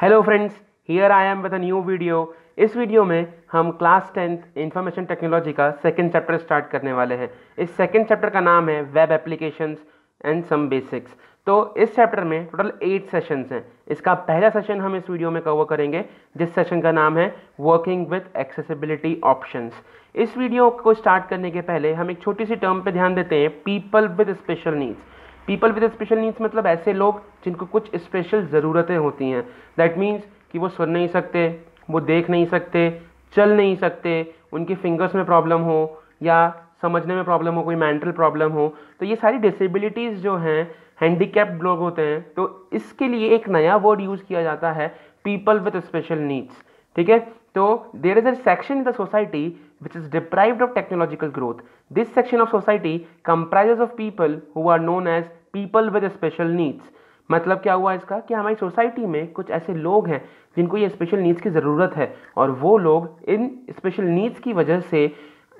Hello friends, here I am with a new video. इस video में हम class 10th information technology का second chapter start करने वाले हैं। इस सेकंड चैप्टर का नाम है web applications and some basics. तो इस चैप्टर में टोटल 8 सेशंस हैं। इसका पहला सेशन हम इस वीडियो में कवर करेंगे, जिस सेशन का नाम है वर्किंग विद एक्सेसिबिलिटी ऑप्शंस। इस वीडियो को स्टार्ट करने के पहले हम एक छोटी सी टर्म पर ध्यान देते हैं, people with special needs. People with special needs मतलब ऐसे लोग जिनको कुछ स्पेशल ज़रूरतें होती हैं। दैट मीन्स कि वो सुन नहीं सकते, वो देख नहीं सकते, चल नहीं सकते, उनकी फिंगर्स में प्रॉब्लम हो या समझने में प्रॉब्लम हो, कोई मेंटल प्रॉब्लम हो। तो ये सारी डिसेबिलिटीज़ जो हैं, हैंडीकैप्ड लोग होते हैं। तो इसके लिए एक नया वर्ड यूज़ किया जाता है, पीपल विद स्पेशल नीड्स। ठीक है, तो there is a section in the society which is deprived of technological growth. This section of society comprises of people who are known as people with special needs. मतलब क्या हुआ इसका कि हमारी society में कुछ ऐसे लोग हैं जिनको ये स्पेशल नीड्स की ज़रूरत है, और वो लोग इन स्पेशल नीड्स की वजह से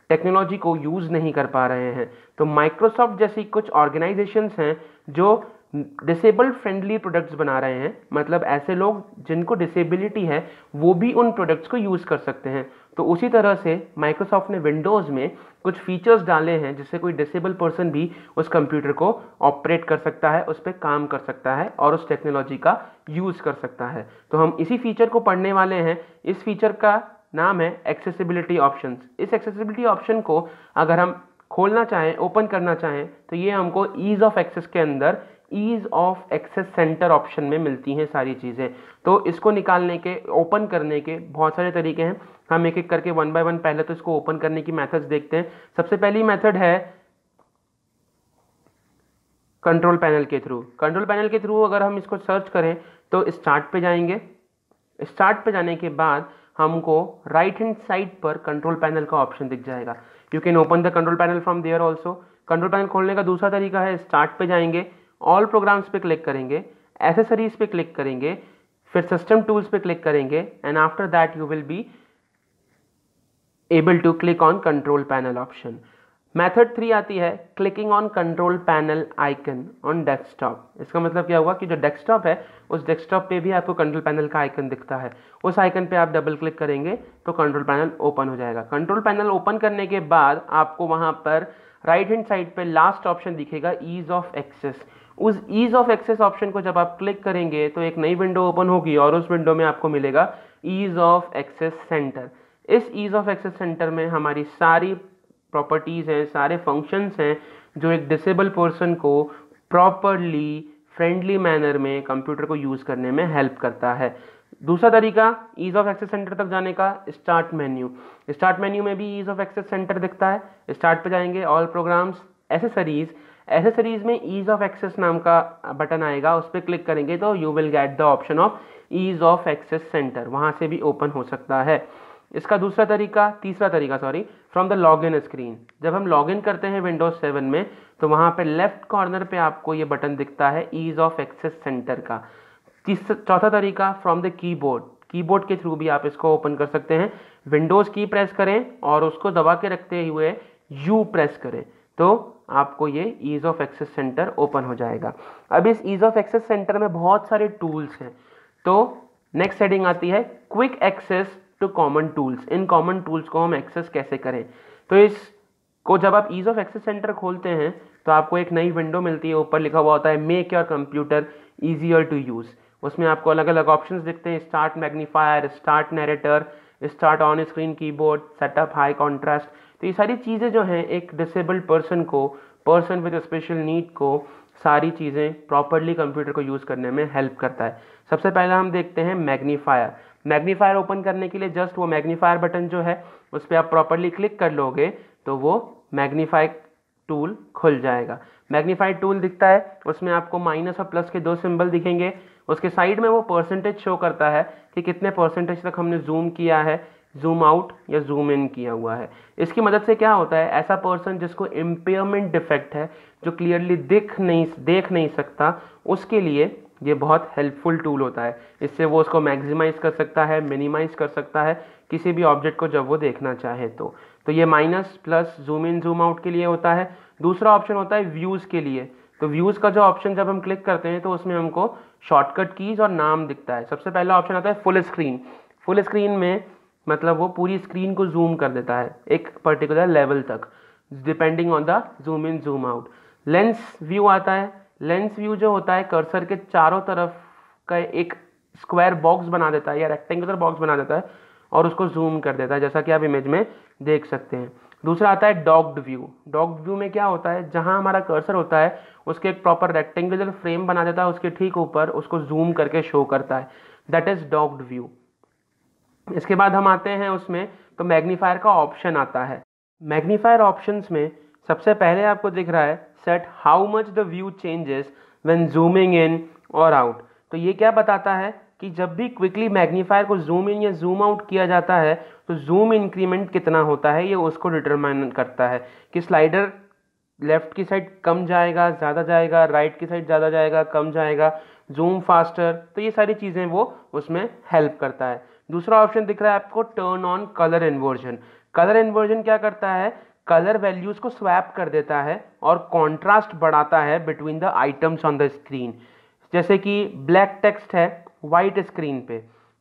टेक्नोलॉजी को यूज़ नहीं कर पा रहे हैं। तो माइक्रोसॉफ्ट जैसी कुछ ऑर्गेनाइजेशंस हैं जो डिसेबल फ्रेंडली प्रोडक्ट्स बना रहे हैं, मतलब ऐसे लोग जिनको डिसेबिलिटी है वो भी उन प्रोडक्ट्स को यूज़ कर सकते हैं। तो उसी तरह से माइक्रोसॉफ्ट ने विंडोज़ में कुछ फीचर्स डाले हैं जिससे कोई डिसेबल पर्सन भी उस कंप्यूटर को ऑपरेट कर सकता है, उस पर काम कर सकता है और उस टेक्नोलॉजी का यूज़ कर सकता है। तो हम इसी फीचर को पढ़ने वाले हैं। इस फीचर का नाम है एक्सेसिबिलिटी ऑप्शंस। इस एक्सेसिबिलिटी ऑप्शन को अगर हम खोलना चाहें, ओपन करना चाहें, तो ये हमको ईज़ ऑफ एक्सेस के अंदर ease of access centre option में मिलती हैं सारी चीज़ें। तो इसको निकालने के, ओपन करने के बहुत सारे तरीके हैं। हम एक एक करके वन बाय वन पहले तो इसको ओपन करने की मेथड्स देखते हैं। सबसे पहली मेथड है कंट्रोल पैनल के थ्रू। कंट्रोल पैनल के थ्रू अगर हम इसको सर्च करें तो स्टार्ट पे जाएंगे। स्टार्ट पे जाने के बाद हमको राइट हैंड साइड पर कंट्रोल पैनल का ऑप्शन दिख जाएगा। You can open the control panel from there also. Control panel खोलने का दूसरा तरीका है, स्टार्ट पे जाएंगे, ऑल प्रोग्राम्स पे क्लिक करेंगे, एसेसरीज पे क्लिक करेंगे, फिर सिस्टम टूल्स पे क्लिक करेंगे, and after that you will be able to click on control panel option. Method 3 आती है clicking on control panel icon on desktop. इसका मतलब क्या हुआ कि जो डेस्कटॉप है उस डेस्कटॉप पे भी आपको कंट्रोल पैनल का आइकन दिखता है। उस आइकन पे आप डबल क्लिक करेंगे तो कंट्रोल पैनल ओपन हो जाएगा। कंट्रोल पैनल ओपन करने के बाद आपको वहाँ पर राइट हैंड साइड पे लास्ट ऑप्शन दिखेगा, ईज़ ऑफ एक्सेस। उस ईज़ ऑफ एक्सेस ऑप्शन को जब आप क्लिक करेंगे तो एक नई विंडो ओपन होगी और उस विंडो में आपको मिलेगा ईज़ ऑफ एक्सेस सेंटर। इस ईज़ ऑफ एक्सेस सेंटर में हमारी सारी प्रॉपर्टीज़ हैं, सारे फंक्शंस हैं जो एक डिसेबल पर्सन को प्रॉपरली फ्रेंडली मैनर में कंप्यूटर को यूज़ करने में हेल्प करता है। दूसरा तरीका ईज़ ऑफ एक्सेस सेंटर तक जाने का, स्टार्ट मेन्यू। स्टार्ट मेन्यू में भी ईज़ ऑफ एक्सेस सेंटर दिखता है। स्टार्ट पे जाएंगे, ऑल प्रोग्राम्स, एसेसरीज। एसेसरीज में ईज़ ऑफ एक्सेस नाम का बटन आएगा, उस पर क्लिक करेंगे तो you will get the option of ease of access centre. वहाँ से भी ओपन हो सकता है। इसका दूसरा तरीका, तीसरा तरीका sorry, from the log in screen. जब हम लॉग इन करते हैं विंडोज़ 7 में तो वहाँ पे लेफ्ट कॉर्नर पे आपको ये बटन दिखता है ईज़ ऑफ एक्सेस सेंटर का। चौथा तरीका फ्रॉम द कीबोर्ड। कीबोर्ड के थ्रू भी आप इसको ओपन कर सकते हैं। विंडोज़ की प्रेस करें और उसको दबा के रखते हुए यू प्रेस करें तो आपको ये ease of access centre open हो जाएगा। अब इस ईज़ ऑफ एक्सेस सेंटर में बहुत सारे टूल्स हैं। तो नेक्स्ट हेडिंग आती है quick access to common tools. इन कॉमन टूल्स को हम एक्सेस कैसे करें? तो इसको जब आप ईज़ ऑफ एक्सेस सेंटर खोलते हैं तो आपको एक नई विंडो मिलती है। ऊपर लिखा हुआ होता है make your computer easier to use. उसमें आपको अलग अलग ऑप्शंस दिखते हैं, start magnifier, start narrator, start on screen keyboard, setup high contrast. तो ये सारी चीज़ें जो हैं एक डिसेबल्ड पर्सन को, पर्सन विद स्पेशल नीड को, सारी चीज़ें प्रॉपरली कंप्यूटर को यूज़ करने में हेल्प करता है। सबसे पहला हम देखते हैं मैग्नीफायर। मैग्नीफायर ओपन करने के लिए जस्ट वो मैग्नीफायर बटन जो है उस पर आप प्रॉपरली क्लिक कर लोगे तो वो मैग्नीफाई टूल खुल जाएगा। मैग्नीफाई टूल दिखता है, उसमें आपको माइनस और प्लस के 2 सिंबल दिखेंगे। उसके साइड में वो परसेंटेज शो करता है कि कितने परसेंटेज तक हमने जूम किया है, जूम आउट या जूम इन किया हुआ है। इसकी मदद से क्या होता है, ऐसा पर्सन जिसको इम्पेयरमेंट डिफेक्ट है, जो क्लियरली देख नहीं सकता, उसके लिए ये बहुत हेल्पफुल टूल होता है। इससे वो उसको मैक्सिमाइज़ कर सकता है, मिनिमाइज़ कर सकता है किसी भी ऑब्जेक्ट को जब वो देखना चाहे। तो ये minus plus zoom in zoom out के लिए होता है। दूसरा ऑप्शन होता है व्यूज़ के लिए। तो व्यूज़ का जो ऑप्शन जब हम क्लिक करते हैं तो उसमें हमको शॉर्टकट कीज़ और नाम दिखता है। सबसे पहला ऑप्शन आता है फुल स्क्रीन। फुल स्क्रीन में मतलब वो पूरी स्क्रीन को जूम कर देता है एक पर्टिकुलर लेवल तक, depending on the zoom in zoom out. Lens view आता है। लेंस व्यू जो होता है कर्सर के चारों तरफ का एक स्क्वायर बॉक्स बना देता है या रेक्टेंगुलर बॉक्स बना देता है और उसको जूम कर देता है, जैसा कि आप इमेज में देख सकते हैं। दूसरा आता है डॉक्ड व्यू। डॉक्ड व्यू में क्या होता है, जहां हमारा कर्सर होता है उसके एक प्रॉपर रेक्टेंगुलर फ्रेम बना देता है, उसके ठीक ऊपर उसको जूम करके शो करता है, दैट इज डॉक्ड व्यू। इसके बाद हम आते हैं उसमें तो मैग्नीफायर का ऑप्शन आता है। मैग्नीफायर ऑप्शंस में सबसे पहले आपको दिख रहा है set how much the view changes when zooming in और आउट। तो ये क्या बताता है कि जब भी क्विकली मैग्नीफायर को जूम इन या जूम आउट किया जाता है तो जूम इंक्रीमेंट कितना होता है ये उसको डिटरमाइन करता है कि स्लाइडर लेफ़्ट की साइड कम जाएगा, ज़्यादा जाएगा, राइट की साइड ज़्यादा जाएगा, कम जाएगा, जूम फास्टर, तो ये सारी चीज़ें वो उसमें हेल्प करता है। दूसरा ऑप्शन दिख रहा है आपको turn on colour inversion. Colour inversion क्या करता है, कलर वैल्यूज़ को स्वैप कर देता है और कॉन्ट्रास्ट बढ़ाता है between the items on the screen. जैसे कि ब्लैक टेक्स्ट है वाइट स्क्रीन पे,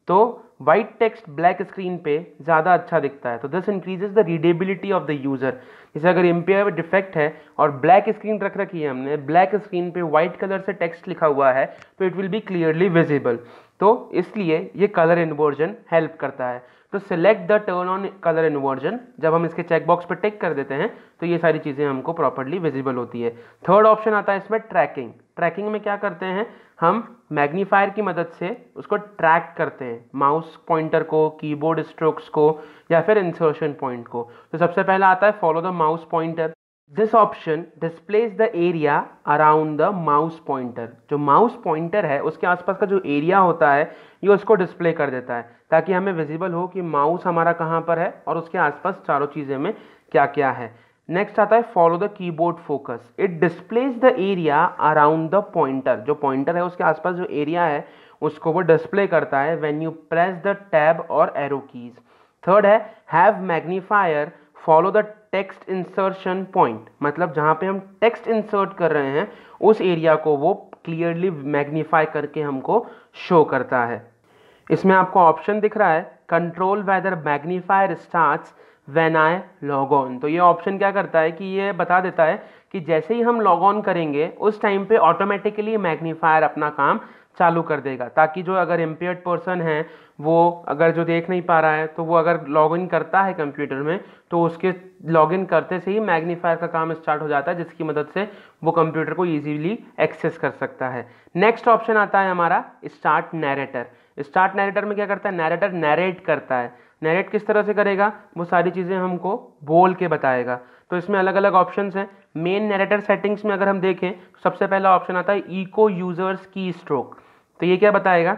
तो वाइट टेक्स्ट ब्लैक स्क्रीन पे ज़्यादा अच्छा दिखता है, तो this increases the readability of the user. जैसे अगर इम्पेयर डिफेक्ट है और ब्लैक स्क्रीन रख रखी है हमने, ब्लैक स्क्रीन पे वाइट कलर से टेक्स्ट लिखा हुआ है तो it will be clearly visible, तो इसलिए ये कलर इन्वर्जन हेल्प करता है। तो select the turn on colour inversion, जब हम इसके चेकबॉक्स पर टिक कर देते हैं तो ये सारी चीज़ें हमको प्रॉपरली विजिबल होती है। थर्ड ऑप्शन आता है इसमें ट्रैकिंग। ट्रैकिंग में क्या करते हैं, हम मैग्नीफायर की मदद से उसको ट्रैक करते हैं, माउस पॉइंटर को, कीबोर्ड स्ट्रोक्स को या फिर इंसर्शन पॉइंट को। तो सबसे पहला आता है follow the mouse pointer. This option displace the area around the mouse pointer. जो माउस पॉइंटर है उसके आसपास का जो एरिया होता है ये उसको डिस्प्ले कर देता है ताकि हमें विजिबल हो कि माउस हमारा कहाँ पर है और उसके आसपास चारों चीज़ें में क्या क्या है। नेक्स्ट आता है follow the keyboard focus. It displace the area around the pointer. जो पॉइंटर है उसके आसपास जो एरिया है उसको वो डिस्प्ले करता है when you press the tab और एरो कीज। थर्ड है have magnifier follow the text insertion point. मतलब जहाँ पे हम टेक्स्ट इंसर्ट कर रहे हैं उस एरिया को वो क्लियरली मैग्नीफाई करके हमको शो करता है। इसमें आपको ऑप्शन दिख रहा है control whether magnifier starts when I log on. तो ये ऑप्शन क्या करता है कि ये बता देता है कि जैसे ही हम लॉग ऑन करेंगे उस टाइम पे ऑटोमेटिकली मैग्नीफायर अपना काम चालू कर देगा, ताकि जो अगर इम्पेयर्ड पर्सन है वो अगर जो देख नहीं पा रहा है तो वो अगर लॉग इन करता है कंप्यूटर में तो उसके लॉग इन करते से ही मैग्नीफायर का काम स्टार्ट हो जाता है, जिसकी मदद से वो कंप्यूटर को ईजीली एक्सेस कर सकता है। नेक्स्ट ऑप्शन आता है हमारा स्टार्ट नैरेटर। स्टार्ट नैरेटर में क्या करता है, नैरेटर नैरेट करता है। नैरेट किस तरह से करेगा, वो सारी चीज़ें हमको बोल के बताएगा। तो इसमें अलग अलग ऑप्शंस हैं। मेन नैरेटर सेटिंग्स में अगर हम देखें सबसे पहला ऑप्शन आता है इको यूजर्स की स्ट्रोक। तो ये क्या बताएगा,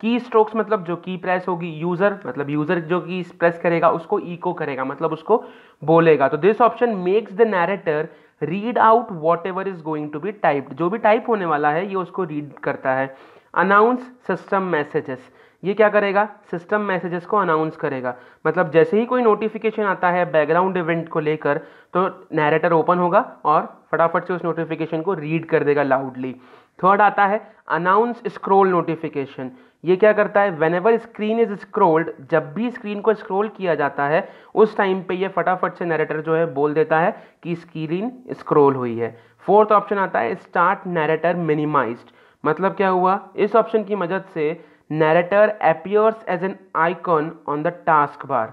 की स्ट्रोक्स मतलब जो की प्रेस होगी, यूज़र मतलब यूज़र जो की प्रेस करेगा उसको इको करेगा, मतलब उसको बोलेगा। तो this option makes the narrator read out whatever is going to be typed. जो भी टाइप होने वाला है ये उसको रीड करता है। अनाउंस सिस्टम मैसेजेस, ये क्या करेगा, सिस्टम मैसेजेस को अनाउंस करेगा। मतलब जैसे ही कोई नोटिफिकेशन आता है बैकग्राउंड इवेंट को लेकर तो नैरेटर ओपन होगा और फटाफट से उस नोटिफिकेशन को रीड कर देगा लाउडली। थर्ड आता है अनाउंस स्क्रॉल नोटिफिकेशन। ये क्या करता है, व्हेनेवर स्क्रीन इज स्क्रॉल्ड, जब भी स्क्रीन को स्क्रॉल किया जाता है उस टाइम पे ये फटाफट से नैरेटर जो है बोल देता है कि स्क्रीन स्क्रॉल हुई है। फोर्थ ऑप्शन आता है स्टार्ट नैरेटर मिनिमाइज्ड। मतलब क्या हुआ, इस ऑप्शन की मदद से narrator appears as an icon on the taskbar.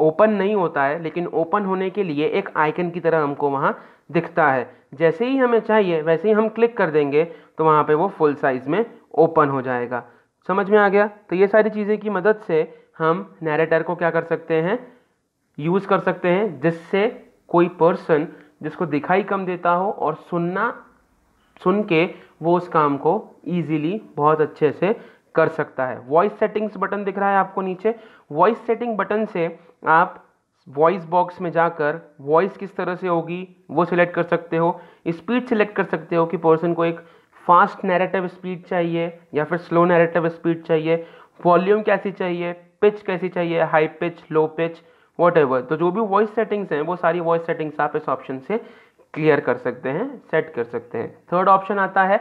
Open नहीं होता है लेकिन ओपन होने के लिए एक आइकन की तरह हमको वहाँ दिखता है, जैसे ही हमें चाहिए वैसे ही हम क्लिक कर देंगे तो वहाँ पे वो फुल साइज़ में ओपन हो जाएगा। समझ में आ गया। तो ये सारी चीज़ें की मदद से हम नैरेटर को क्या कर सकते हैं, यूज़ कर सकते हैं, जिससे कोई पर्सन जिसको दिखाई कम देता हो और सुन के वो उस काम को ईजीली बहुत अच्छे से कर सकता है। वॉइस सेटिंग्स बटन दिख रहा है आपको नीचे। वॉइस सेटिंग बटन से आप वॉइस बॉक्स में जाकर वॉइस किस तरह से होगी वो सिलेक्ट कर सकते हो, स्पीड सिलेक्ट कर सकते हो कि पर्सन को एक फास्ट नैरेटिव स्पीड चाहिए या फिर स्लो नैरेटिव स्पीड चाहिए, वॉल्यूम कैसी चाहिए, पिच कैसी चाहिए, high pitch, low pitch, whatever. तो जो भी वॉइस सेटिंग्स हैं वो सारी वॉइस सेटिंग्स आप इस ऑप्शन से क्लियर कर सकते हैं, सेट कर सकते हैं। थर्ड ऑप्शन आता है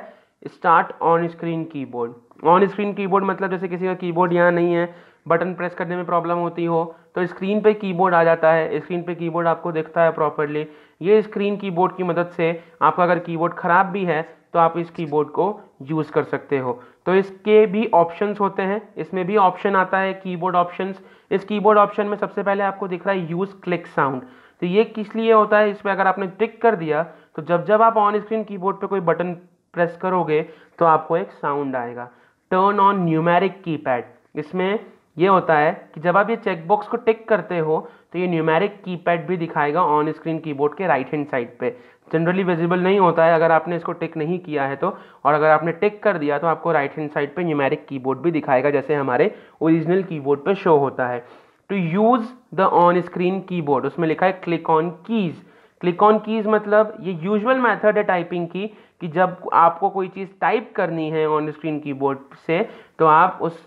start on screen keyboard. On screen keyboard मतलब जैसे किसी का कीबोर्ड यहाँ नहीं है, बटन प्रेस करने में प्रॉब्लम होती हो तो स्क्रीन पे कीबोर्ड आ जाता है, स्क्रीन पे कीबोर्ड आपको दिखता है प्रॉपरली। ये स्क्रीन कीबोर्ड की मदद से आपका अगर कीबोर्ड ख़राब भी है तो आप इस कीबोर्ड को यूज़ कर सकते हो। तो इसके भी ऑप्शंस होते हैं, इसमें भी ऑप्शन आता है कीबोर्ड ऑप्शंस। इस कीबोर्ड ऑप्शन में सबसे पहले आपको दिख रहा है यूज़ क्लिक साउंड। तो ये किस लिए होता है, इस पर अगर आपने टिक कर दिया तो जब जब आप ऑन स्क्रीन कीबोर्ड पे कोई बटन प्रेस करोगे तो आपको एक साउंड आएगा। टर्न ऑन न्यूमेरिक कीपैड, इसमें ये होता है कि जब आप ये चेकबॉक्स को टिक करते हो तो ये न्यूमेरिक कीपैड भी दिखाएगा ऑन स्क्रीन कीबोर्ड के राइट हैंड साइड पे। जनरली विजिबल नहीं होता है अगर आपने इसको टिक नहीं किया है तो, और अगर आपने टिक कर दिया तो आपको राइट हैंड साइड पे न्यूमेरिक कीबोर्ड भी दिखाएगा जैसे हमारे ओरिजिनल कीबोर्ड पे शो होता है। To use the on screen keyboard, उसमें लिखा है click on keys. Click on keys मतलब ये यूजुअल मेथड है टाइपिंग की कि जब आपको कोई चीज़ टाइप करनी है ऑन स्क्रीन कीबोर्ड से तो आप उस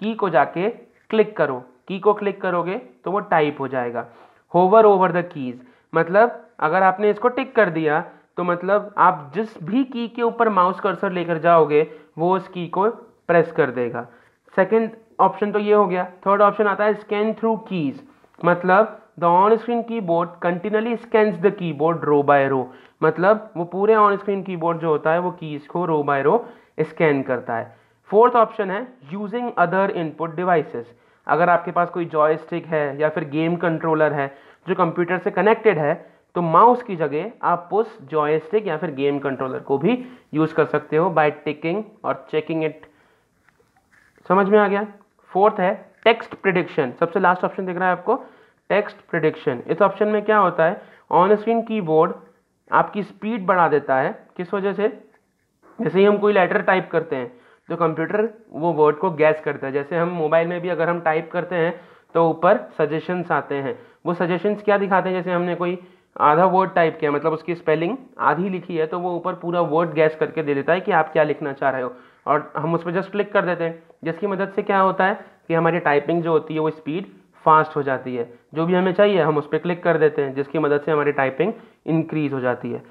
की को जाके क्लिक करो, की को क्लिक करोगे तो वो टाइप हो जाएगा। होवर ओवर द कीज़ मतलब अगर आपने इसको टिक कर दिया तो मतलब आप जिस भी की के ऊपर माउस कर्सर लेकर जाओगे वो उस की को प्रेस कर देगा। सेकंड ऑप्शन तो ये हो गया। थर्ड ऑप्शन आता है स्कैन थ्रू कीज़, मतलब the on screen keyboard continuously scans the keyboard row by row, मतलब वो पूरे ऑन स्क्रीन कीबोर्ड जो होता है वो कीज़ को रो बाय रो स्कैन करता है। फोर्थ ऑप्शन है यूजिंग अदर इनपुट डिवाइसेस। अगर आपके पास कोई जॉयस्टिक है या फिर गेम कंट्रोलर है जो कंप्यूटर से कनेक्टेड है तो माउस की जगह आप उस जॉयस्टिक या फिर गेम कंट्रोलर को भी यूज़ कर सकते हो बाय टिकिंग और चेकिंग इट। समझ में आ गया। फोर्थ है टेक्स्ट प्रेडिक्शन, सबसे लास्ट ऑप्शन दिख रहा है आपको टेक्स्ट प्रेडिक्शन। इस ऑप्शन में क्या होता है, ऑन स्क्रीन कीबोर्ड आपकी स्पीड बढ़ा देता है। किस वजह से, जैसे ही हम कोई लेटर टाइप करते हैं तो कंप्यूटर वो वर्ड को गैस करता है। जैसे हम मोबाइल में भी अगर हम टाइप करते हैं तो ऊपर सजेशंस आते हैं, वो सजेशंस क्या दिखाते हैं, जैसे हमने कोई आधा वर्ड टाइप किया मतलब उसकी स्पेलिंग आधी लिखी है तो वो ऊपर पूरा वर्ड गैस करके दे देता है कि आप क्या लिखना चाह रहे हो, और हम उस पर जस्ट क्लिक कर देते हैं, जिसकी मदद से क्या होता है कि हमारी टाइपिंग जो होती है वो स्पीड फास्ट हो जाती है। जो भी हमें चाहिए हम उस पर क्लिक कर देते हैं जिसकी मदद से हमारी टाइपिंग इंक्रीज हो जाती है।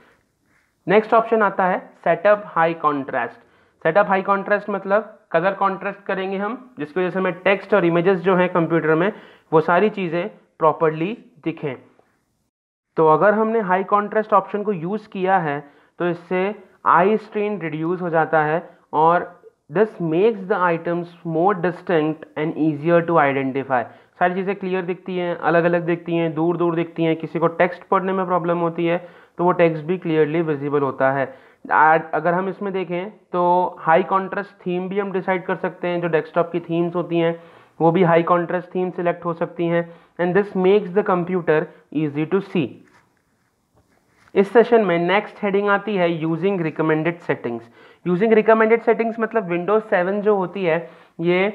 नेक्स्ट ऑप्शन आता है setup high contrast. Setup high contrast मतलब कलर कॉन्ट्रास्ट करेंगे हम, जिसकी वजह से हमें टेक्स्ट और इमेजेस जो हैं कंप्यूटर में वो सारी चीज़ें प्रॉपरली दिखें। तो अगर हमने हाई कॉन्ट्रास्ट ऑप्शन को यूज़ किया है तो इससे आई स्ट्रेन रिड्यूस हो जाता है और this makes the items more distinct and easier to identify. सारी चीज़ें क्लियर दिखती हैं, अलग अलग दिखती हैं, दूर दूर दिखती हैं। किसी को टेक्स्ट पढ़ने में प्रॉब्लम होती है तो वो टेक्स्ट भी क्लियरली विजिबल होता है। अगर हम इसमें देखें तो हाई कॉन्ट्रास्ट थीम भी हम डिसाइड कर सकते हैं। जो डेस्कटॉप की थीम्स होती हैं वो भी हाई कॉन्ट्रास्ट थीम सिलेक्ट हो सकती हैं and this makes the computer easy to see. इस सेशन में नेक्स्ट हेडिंग आती है using recommended settings. Using recommended settings मतलब विंडोज़ 7 जो होती है ये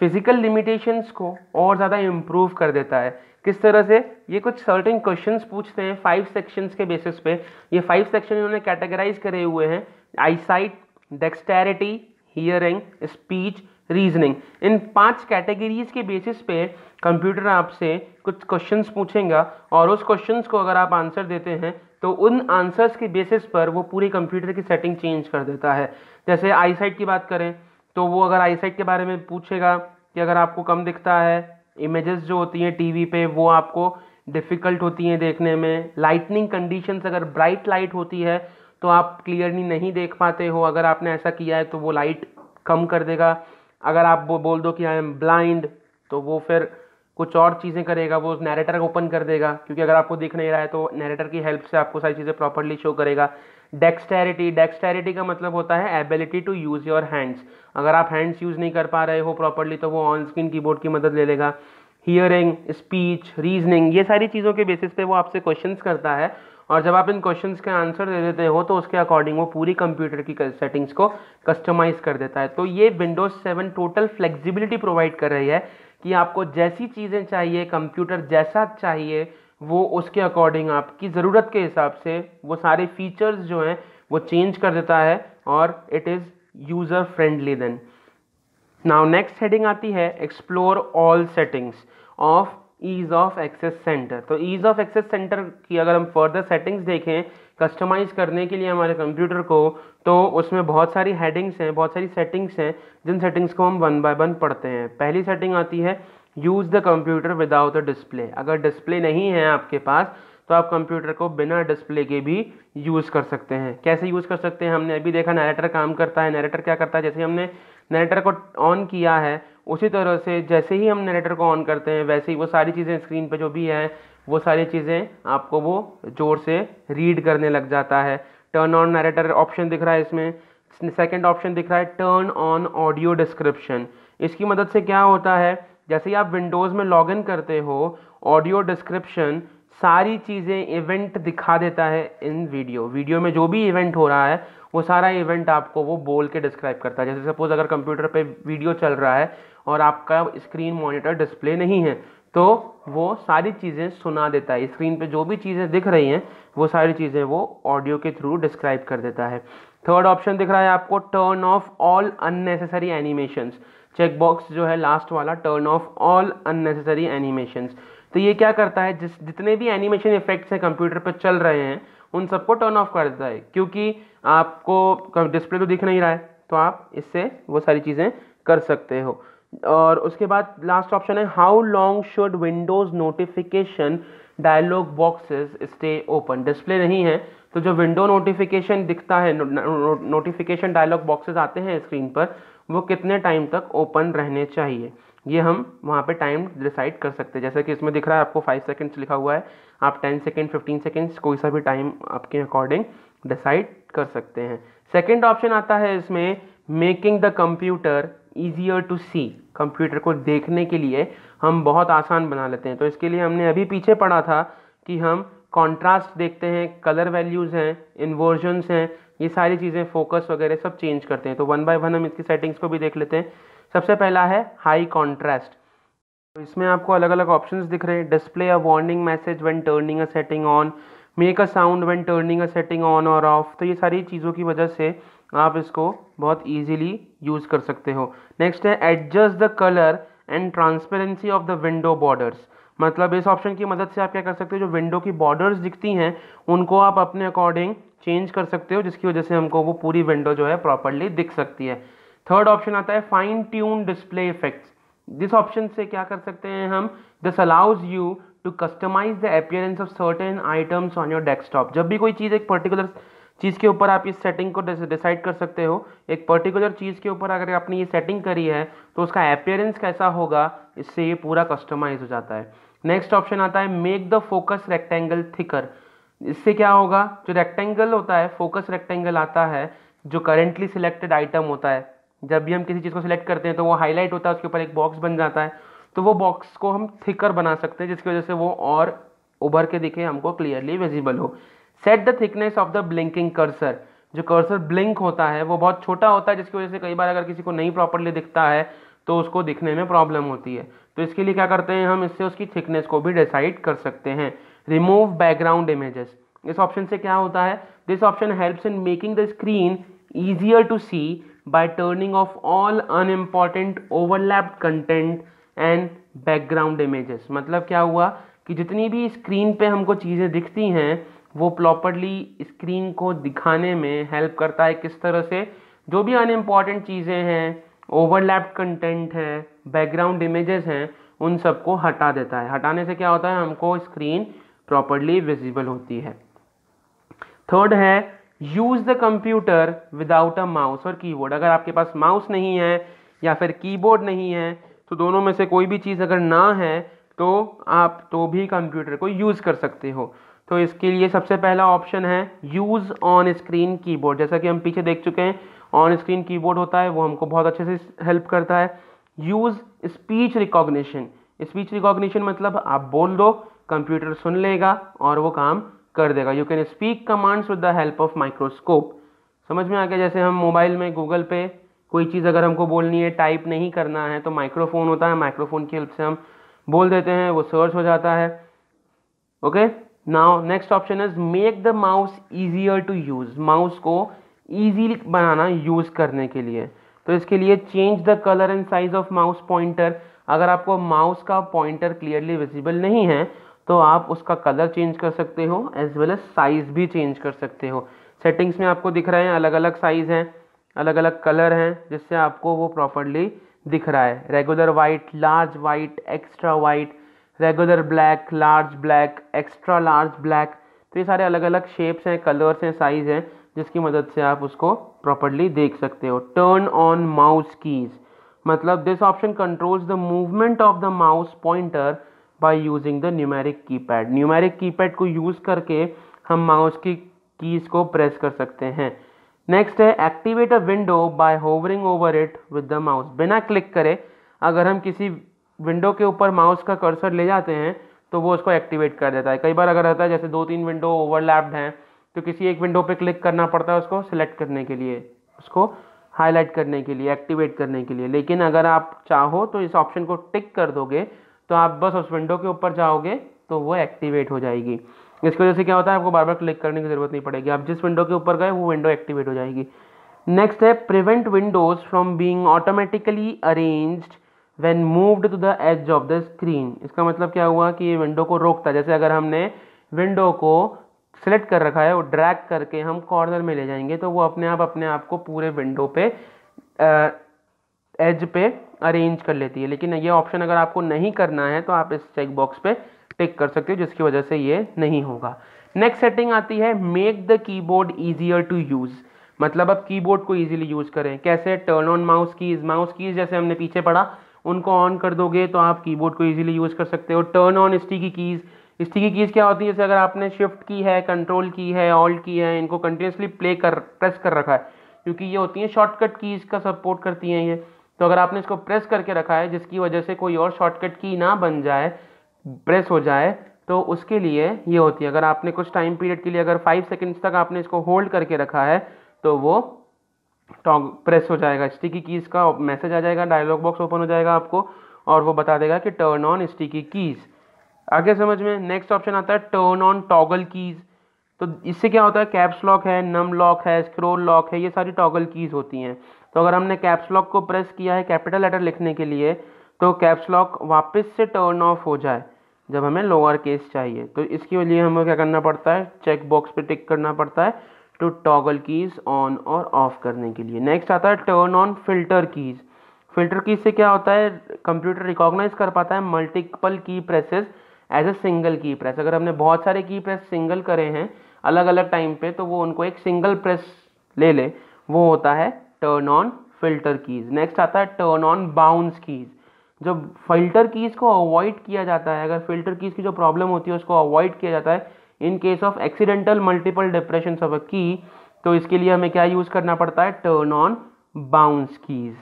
फिजिकल लिमिटेशंस को और ज़्यादा इम्प्रूव कर देता है। किस तरह से, ये कुछ सर्टेन क्वेश्चंस पूछते हैं 5 सेक्शंस के बेसिस पे। ये 5 सेक्शन इन्होंने कैटेगराइज करे हुए हैं, eyesight, dexterity, hearing, speech, reasoning. इन 5 कैटेगरीज के बेसिस पे कंप्यूटर आपसे कुछ क्वेश्चंस पूछेगा और उस क्वेश्चंस को अगर आप आंसर देते हैं तो उन आंसर्स के बेसिस पर वो पूरी कंप्यूटर की सेटिंग चेंज कर देता है। जैसे आईसाइट की बात करें तो वो अगर आईसाइट के बारे में पूछेगा कि अगर आपको कम दिखता है, इमेजेस जो होती हैं टीवी पे वो आपको डिफ़िकल्ट होती हैं देखने में, लाइटनिंग कंडीशंस अगर ब्राइट लाइट होती है तो आप क्लियरली नहीं देख पाते हो, अगर आपने ऐसा किया है तो वो लाइट कम कर देगा। अगर आप वो बोल दो कि आई एम ब्लाइंड तो वो फिर कुछ और चीज़ें करेगा, वो नैरेटर ओपन कर देगा क्योंकि अगर आपको दिख नहीं रहा है तो नैरेटर की हेल्प से आपको सारी चीज़ें प्रॉपरली शो करेगा। डेक्स्टेरिटी, डेक्स्टेरिटी का मतलब होता है ability to use your hands. अगर आप हैंड्स यूज़ नहीं कर पा रहे हो प्रॉपरली तो वो ऑन स्क्रीन कीबोर्ड की मदद ले लेगा। हियरिंग, स्पीच, रीजनिंग, ये सारी चीज़ों के बेसिस पे वो आपसे क्वेश्चंस करता है और जब आप इन क्वेश्चंस के आंसर दे देते हो तो उसके अकॉर्डिंग वो पूरी कंप्यूटर की सेटिंग्स को कस्टमाइज़ कर देता है। तो ये विंडोज़ 7 टोटल फ्लेक्सिबिलिटी प्रोवाइड कर रही है कि आपको जैसी चीज़ें चाहिए, कंप्यूटर जैसा चाहिए, वो उसके अकॉर्डिंग आपकी ज़रूरत के हिसाब से वो सारे फीचर्स जो हैं वो चेंज कर देता है और it is user friendly. Then now next heading आती है explore all settings of ease of access centre. तो ईज़ ऑफ एक्सेस सेंटर की अगर हम फर्दर सेटिंग्स देखें कस्टमाइज़ करने के लिए हमारे कंप्यूटर को, तो उसमें बहुत सारी हेडिंग्स हैं, बहुत सारी सेटिंग्स हैं, जिन सेटिंग्स को हम वन बाय वन पढ़ते हैं। पहली सेटिंग आती है use the computer without a display. अगर डिस्प्ले नहीं है आपके पास तो आप कंप्यूटर को बिना डिस्प्ले के भी यूज़ कर सकते हैं। कैसे यूज़ कर सकते हैं, हमने अभी देखा नरेटर काम करता है। नरेटर क्या करता है, जैसे हमने नरेटर को ऑन किया है उसी तरह से जैसे ही हम नरेटर को ऑन करते हैं वैसे ही वो सारी चीज़ें स्क्रीन पर जो भी है वो सारी चीज़ें आपको वो ज़ोर से रीड करने लग जाता है। टर्न ऑन नरेटर ऑप्शन दिख रहा है, इसमें सेकेंड ऑप्शन दिख रहा है टर्न ऑन ऑडियो डिस्क्रिप्शन। इसकी मदद से क्या होता है, जैसे ही आप विंडोज़ में लॉगिन करते हो ऑडियो डिस्क्रिप्शन सारी चीज़ें इवेंट दिखा देता है। इन वीडियो में जो भी इवेंट हो रहा है वो सारा इवेंट आपको वो बोल के डिस्क्राइब करता है। जैसे सपोज़ अगर कंप्यूटर पे वीडियो चल रहा है और आपका स्क्रीन मॉनिटर डिस्प्ले नहीं है तो वो सारी चीज़ें सुना देता है। स्क्रीन पे जो भी चीज़ें दिख रही हैं वो सारी चीज़ें वो ऑडियो के थ्रू डिस्क्राइब कर देता है। थर्ड ऑप्शन दिख रहा है आपको turn off all unnecessary animations. Checkbox जो है लास्ट वाला, turn off all unnecessary animations. तो ये क्या करता है, जितने भी एनिमेशन इफेक्ट्स हैं कंप्यूटर पर चल रहे हैं उन सबको टर्न ऑफ कर देता है, क्योंकि आपको डिस्प्ले तो दिख नहीं रहा है तो आप इससे वो सारी चीज़ें कर सकते हो। और उसके बाद लास्ट ऑप्शन है how long should Windows notification dialog boxes stay open. Display नहीं है तो जो विंडो नोटिफिकेशन दिखता है, नोटिफिकेशन डायलॉग बॉक्सेस आते हैं स्क्रीन पर, वो कितने टाइम तक ओपन रहने चाहिए ये हम वहाँ पे टाइम डिसाइड कर सकते हैं। जैसे कि इसमें दिख रहा है आपको 5 सेकेंड्स लिखा हुआ है, आप 10 सेकेंड 15 सेकेंड्स कोई सा भी टाइम आपके अकॉर्डिंग डिसाइड कर सकते हैं। सेकेंड ऑप्शन आता है इसमें making the computer easier to see. Computer को देखने के लिए हम बहुत आसान बना लेते हैं, तो इसके लिए हमने अभी पीछे पढ़ा था कि हम कॉन्ट्रास्ट देखते हैं, कलर वैल्यूज़ हैं, इन्वर्जन्स हैं, ये सारी चीज़ें फोकस वगैरह सब चेंज करते हैं। तो वन बाय वन हम इसकी सेटिंग्स को भी देख लेते हैं। सबसे पहला है हाई कॉन्ट्रास्ट, तो इसमें आपको अलग अलग ऑप्शंस दिख रहे हैं। Display a warning message when turning a setting on, make a sound when turning a setting on और ऑफ। तो ये सारी चीज़ों की वजह से आप इसको बहुत इजीली यूज़ कर सकते हो। नेक्स्ट है adjust the colour and transparency of the window borders. मतलब इस ऑप्शन की मदद से आप क्या कर सकते हो, जो विंडो की बॉर्डर्स दिखती हैं उनको आप अपने अकॉर्डिंग चेंज कर सकते हो, जिसकी वजह से हमको वो पूरी विंडो जो है प्रॉपरली दिख सकती है। थर्ड ऑप्शन आता है fine tune display effects. This option से क्या कर सकते हैं हम, this allows you to customise the appearance of certain items on your desktop. जब भी कोई चीज़ एक पर्टिकुलर चीज़ के ऊपर आप इस सेटिंग को डिसाइड कर सकते हो, एक पर्टिकुलर चीज़ के ऊपर अगर आपने ये सेटिंग करी है तो उसका अपीयरेंस कैसा होगा, इससे ये पूरा कस्टमाइज हो जाता है। नेक्स्ट ऑप्शन आता है make the focus rectangle thicker. इससे क्या होगा, जो रेक्टेंगल होता है, फोकस रेक्टेंगल आता है, जो करेंटली सिलेक्टेड आइटम होता है, जब भी हम किसी चीज़ को सिलेक्ट करते हैं तो वो हाईलाइट होता है, उसके ऊपर एक बॉक्स बन जाता है, तो वो बॉक्स को हम थिकर बना सकते हैं जिसकी वजह से वो और उभर के दिखे, हमको क्लियरली विजिबल हो। Set the thickness of the blinking cursor. जो कर्सर ब्लिंक होता है वो बहुत छोटा होता है, जिसकी वजह से कई बार अगर किसी को नहीं प्रॉपरली दिखता है तो उसको दिखने में प्रॉब्लम होती है, तो इसके लिए क्या करते हैं हम, इससे उसकी थिकनेस को भी डिसाइड कर सकते हैं। रिमूव बैकग्राउंड इमेजेस, इस ऑप्शन से क्या होता है, this option helps in making the screen easier to see by turning off all unimportant overlapped content and background images. मतलब क्या हुआ कि जितनी भी स्क्रीन पे हमको चीज़ें दिखती हैं वो प्रॉपरली स्क्रीन को दिखाने में हेल्प करता है। किस तरह से, जो भी अनइम्पॉर्टेंट चीज़ें हैं, ओवरलैप्ड कंटेंट है, बैकग्राउंड इमेजेस हैं, उन सबको हटा देता है। हटाने से क्या होता है, हमको स्क्रीन प्रॉपरली विजिबल होती है। थर्ड है use the computer without a mouse और कीबोर्ड। अगर आपके पास माउस नहीं है या फिर कीबोर्ड नहीं है, तो दोनों में से कोई भी चीज़ अगर ना है तो आप तो भी कंप्यूटर को यूज़ कर सकते हो। तो इसके लिए सबसे पहला ऑप्शन है यूज़ ऑन स्क्रीन कीबोर्ड। जैसा कि हम पीछे देख चुके हैं ऑन स्क्रीन कीबोर्ड होता है, वो हमको बहुत अच्छे से हेल्प करता है। Use speech recognition. Speech recognition मतलब आप बोल दो, कंप्यूटर सुन लेगा और वो काम कर देगा। You can speak commands with the help of microscope. समझ में आ गया, जैसे हम मोबाइल में गूगल पे कोई चीज़ अगर हमको बोलनी है, टाइप नहीं करना है, तो माइक्रोफोन होता है, माइक्रोफोन की हेल्प से हम बोल देते हैं, वो सर्च हो जाता है। Okay, now next option is make the mouse easier to use. Mouse को ईजी बनाना यूज़ करने के लिए, तो इसके लिए change the colour and size of mouse pointer. अगर आपको माउस का पॉइंटर क्लियरली विजिबल नहीं है तो आप उसका कलर चेंज कर सकते हो, एज वेल एज साइज़ भी चेंज कर सकते हो। सेटिंग्स में आपको दिख रहे हैं अलग अलग साइज़ हैं, अलग अलग कलर हैं, जिससे आपको वो प्रॉपर्ली दिख रहा है। Regular white, large white, extra white, regular black, large black, extra large black. तो ये सारे अलग अलग शेप्स हैं, कलर्स हैं, साइज़ हैं, जिसकी मदद से आप उसको प्रॉपर्ली देख सकते हो। टर्न ऑन माउस कीज़, मतलब this option controls the movement of the mouse pointer by using the numeric keypad. Numeric keypad को यूज़ करके हम माउस की कीज़ को प्रेस कर सकते हैं। नेक्स्ट है activate a window by hovering over it with the mouse. बिना क्लिक करे अगर हम किसी विंडो के ऊपर माउस का कर्सर ले जाते हैं तो वो उसको एक्टिवेट कर देता है। कई बार अगर रहता है जैसे 2-3 विंडो ओवरलैप्ड हैं तो किसी एक विंडो पे क्लिक करना पड़ता है उसको सिलेक्ट करने के लिए, उसको हाईलाइट करने के लिए, एक्टिवेट करने के लिए। लेकिन अगर आप चाहो तो इस ऑप्शन को टिक कर दोगे तो आप बस उस विंडो के ऊपर जाओगे तो वो एक्टिवेट हो जाएगी। इसकी वजह से क्या होता है, आपको बार बार क्लिक करने की ज़रूरत नहीं पड़ेगी, आप जिस विंडो के ऊपर गए वो विंडो एक्टिवेट हो जाएगी। नेक्स्ट है prevent Windows from being automatically arranged when moved to the edge of the screen. इसका मतलब क्या हुआ कि ये विंडो को रोकता है। जैसे अगर हमने विंडो को सेलेक्ट कर रखा है और ड्रैग करके हम कॉर्नर में ले जाएंगे तो वो अपने आप को पूरे विंडो पे एज पे अरेंज कर लेती है। लेकिन ये ऑप्शन अगर आपको नहीं करना है तो आप इस चेक बॉक्स पे टिक कर सकते हो, जिसकी वजह से ये नहीं होगा। नेक्स्ट सेटिंग आती है make the keyboard easier to use, मतलब अब कीबोर्ड को ईजिली यूज़ करें। कैसे? Turn on mouse keys. Mouse keys जैसे हमने पीछे पढ़ा, उनको ऑन कर दोगे तो आप कीबोर्ड को ईजिली यूज़ कर सकते हो। Turn on sticky keys. Sticky keys क्या होती है, जैसे अगर आपने शिफ्ट की है, कंट्रोल की है, ऑल्ट की है, इनको कंटिन्यूसली प्रेस कर रखा है, क्योंकि ये होती है शॉर्टकट कीज़ का सपोर्ट करती हैं ये। तो अगर आपने इसको प्रेस करके रखा है जिसकी वजह से कोई और शॉर्टकट की ना बन जाए, प्रेस हो जाए, तो उसके लिए ये होती है। अगर आपने कुछ टाइम पीरियड के लिए अगर 5 सेकेंड्स तक आपने इसको होल्ड करके रखा है तो वो प्रेस हो जाएगा। स्टिकी कीज़ का मैसेज आ जाएगा, डायलॉग बॉक्स ओपन हो जाएगा आपको, और वो बता देगा कि टर्न ऑन स्टिकी कीज़। आगे समझ में नेक्स्ट ऑप्शन आता है टर्न ऑन टॉगल कीज़। तो इससे क्या होता है, कैप्स लॉक है, नम लॉक है, स्क्रोल लॉक है, ये सारी टॉगल कीज़ होती हैं। तो अगर हमने कैप्स लॉक को प्रेस किया है कैपिटल लेटर लिखने के लिए तो कैप्स लॉक वापस से टर्न ऑफ हो जाए जब हमें लोअर केस चाहिए, तो इसके लिए हमें क्या करना पड़ता है, चेक बॉक्स पे टिक करना पड़ता है टू टॉगल कीज़ ऑन और ऑफ करने के लिए। नेक्स्ट आता है turn on filter keys. Filter keys से क्या होता है, कंप्यूटर रिकॉग्नाइज कर पाता है multiple key presses as a single key press. अगर हमने बहुत सारे की प्रेस सिंगल करे हैं अलग अलग टाइम पे तो वो उनको एक सिंगल प्रेस ले ले, वो होता है turn on filter keys. Next आता है टर्न ऑन बाउंस कीज़। जब फिल्टर कीज़ को अवॉइड किया जाता है, अगर फिल्टर कीज़ की जो प्रॉब्लम होती है उसको अवॉइड किया जाता है in case of accidental multiple depression of a key, तो इसके लिए हमें क्या यूज़ करना पड़ता है, turn on bounce keys.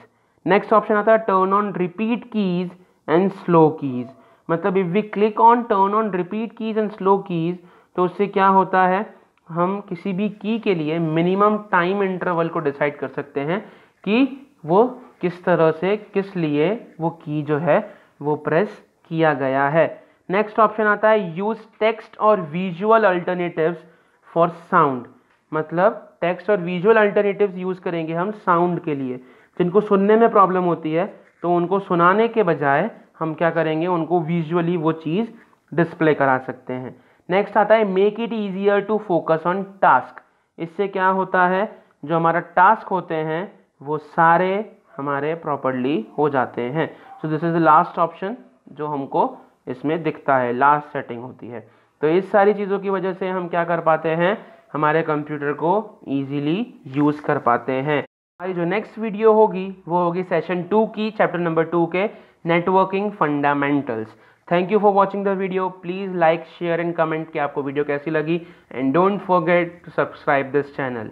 Next option आता है turn on repeat keys and slow keys. मतलब if we click on turn on repeat keys and slow keys तो उससे क्या होता है, हम किसी भी की के लिए मिनिमम टाइम इंटरवल को डिसाइड कर सकते हैं कि वो किस तरह से, किस लिए वो की जो है वो प्रेस किया गया है। नेक्स्ट ऑप्शन आता है यूज़ टेक्स्ट और विजुअल अल्टरनेटिव्स फॉर साउंड। मतलब टेक्स्ट और विजुअल अल्टरनेटिव्स यूज़ करेंगे हम साउंड के लिए। जिनको सुनने में प्रॉब्लम होती है तो उनको सुनाने के बजाय हम क्या करेंगे, उनको विजुअली वो चीज़ डिस्प्ले करा सकते हैं। नेक्स्ट आता है make it easier to focus on task. इससे क्या होता है, जो हमारा टास्क होते हैं वो सारे हमारे प्रॉपर्ली हो जाते हैं। So this is the last option जो हमको इसमें दिखता है, लास्ट सेटिंग होती है। तो इस सारी चीज़ों की वजह से हम क्या कर पाते हैं, हमारे कंप्यूटर को ईजिली यूज़ कर पाते हैं। हमारी जो नेक्स्ट वीडियो होगी वो होगी सेशन 2 की, चैप्टर नंबर 2 के networking fundamentals. Thank you for watching the video. Please like, share and comment कि आपको वीडियो कैसी लगी, and don't forget to subscribe this channel.